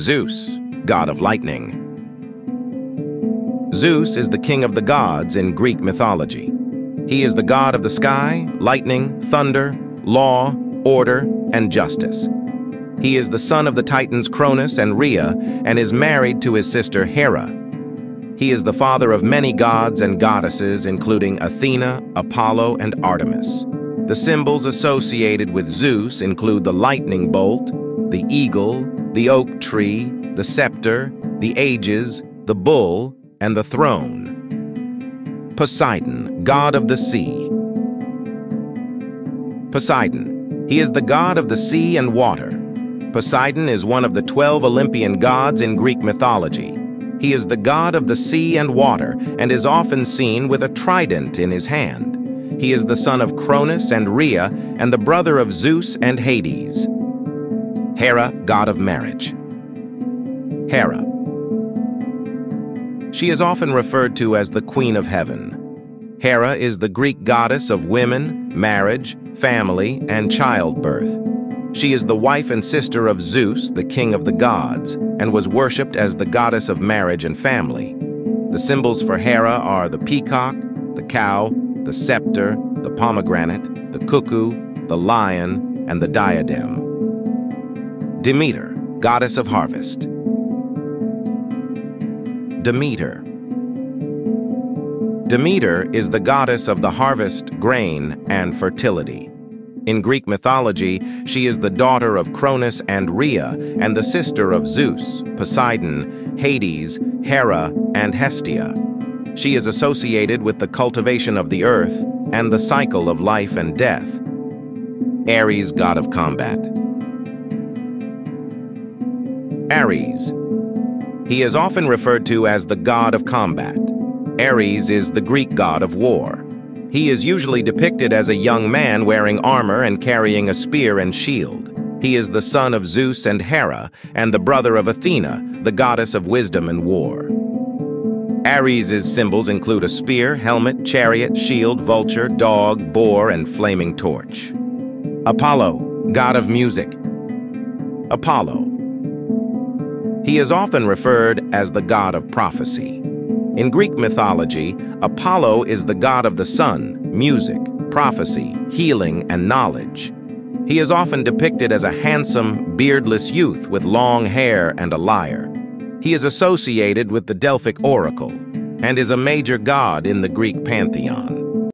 Zeus, god of lightning. Zeus is the king of the gods in Greek mythology. He is the god of the sky, lightning, thunder, law, order, and justice. He is the son of the titans Cronus and Rhea and is married to his sister Hera. He is the father of many gods and goddesses, including Athena, Apollo, and Artemis. The symbols associated with Zeus include the lightning bolt, the eagle, the oak tree, the scepter, the aegis, the bull, and the throne. Poseidon, god of the sea. Poseidon, he is the god of the sea and water. Poseidon is one of the 12 Olympian gods in Greek mythology. He is the god of the sea and water and is often seen with a trident in his hand. He is the son of Cronus and Rhea and the brother of Zeus and Hades. Hera, god of marriage. Hera. She is often referred to as the Queen of Heaven. Hera is the Greek goddess of women, marriage, family, and childbirth. She is the wife and sister of Zeus, the king of the gods, and was worshipped as the goddess of marriage and family. The symbols for Hera are the peacock, the cow, the scepter, the pomegranate, the cuckoo, the lion, and the diadem. Demeter, goddess of harvest. Demeter. Demeter is the goddess of the harvest, grain, and fertility. In Greek mythology, she is the daughter of Cronus and Rhea and the sister of Zeus, Poseidon, Hades, Hera, and Hestia. She is associated with the cultivation of the earth and the cycle of life and death. Ares, god of combat. Ares. He is often referred to as the god of combat. Ares is the Greek god of war. He is usually depicted as a young man wearing armor and carrying a spear and shield. He is the son of Zeus and Hera and the brother of Athena, the goddess of wisdom and war. Ares's symbols include a spear, helmet, chariot, shield, vulture, dog, boar, and flaming torch. Apollo, god of music. Apollo. He is often referred as the god of prophecy. In Greek mythology, Apollo is the god of the sun, music, prophecy, healing, and knowledge. He is often depicted as a handsome, beardless youth with long hair and a lyre. He is associated with the Delphic oracle and is a major god in the Greek pantheon.